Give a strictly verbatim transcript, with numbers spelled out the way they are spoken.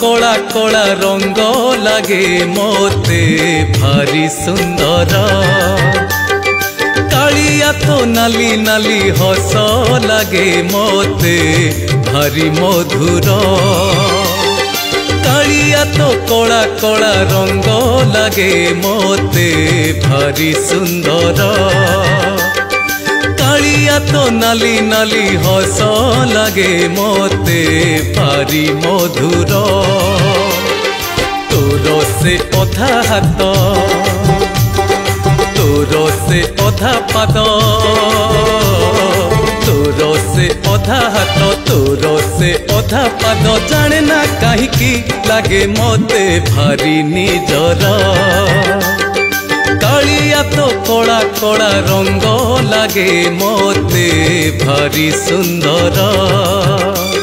Cola Cola रंग लागे मोते भारी सुंदर। कालिया तो नाली नाली हस लागे मोते भारी मधुर। कालिया तो कोला कोला रंग लागे मोते भारी सुंदर। कालिया तो नाली नाली हस लागे मोते भारी मधुर। तोर से अधा हाथ तोर से अधा पाद तोर से अधा हाथ तोर से अधा पाद जाने ना कहीं लागे मोते भारी निजर। कालिया तो कोड़ा कोड़ा रंग लागे मोते भारी सुंदर।